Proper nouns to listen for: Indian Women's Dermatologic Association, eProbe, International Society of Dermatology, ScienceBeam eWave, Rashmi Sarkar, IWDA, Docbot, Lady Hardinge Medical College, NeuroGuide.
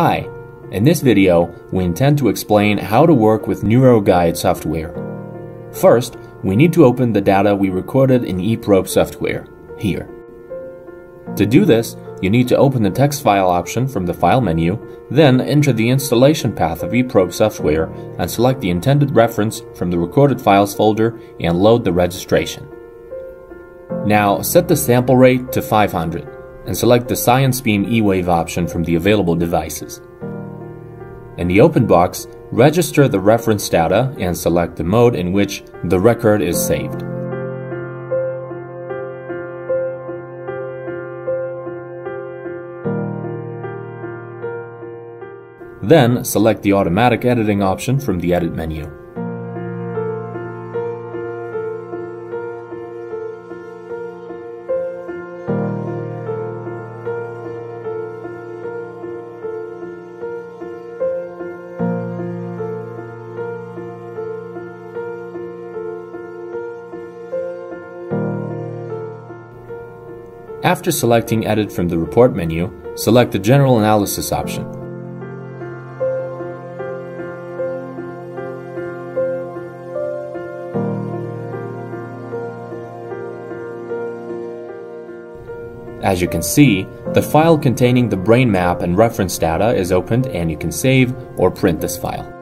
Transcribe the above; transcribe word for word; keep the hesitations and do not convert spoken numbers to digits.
Hi, in this video, we intend to explain how to work with NeuroGuide software. First, we need to open the data we recorded in eProbe software, here. To do this, you need to open the text file option from the file menu, then enter the installation path of eProbe software and select the intended reference from the recorded files folder and load the registration. Now, set the sample rate to five hundred. And select the ScienceBeam eWave option from the available devices. In the open box, register the reference data and select the mode in which the record is saved. Then select the automatic editing option from the edit menu. After selecting Edit from the Report menu, select the General Analysis option. As you can see, the file containing the brain map and reference data is opened and you can save or print this file.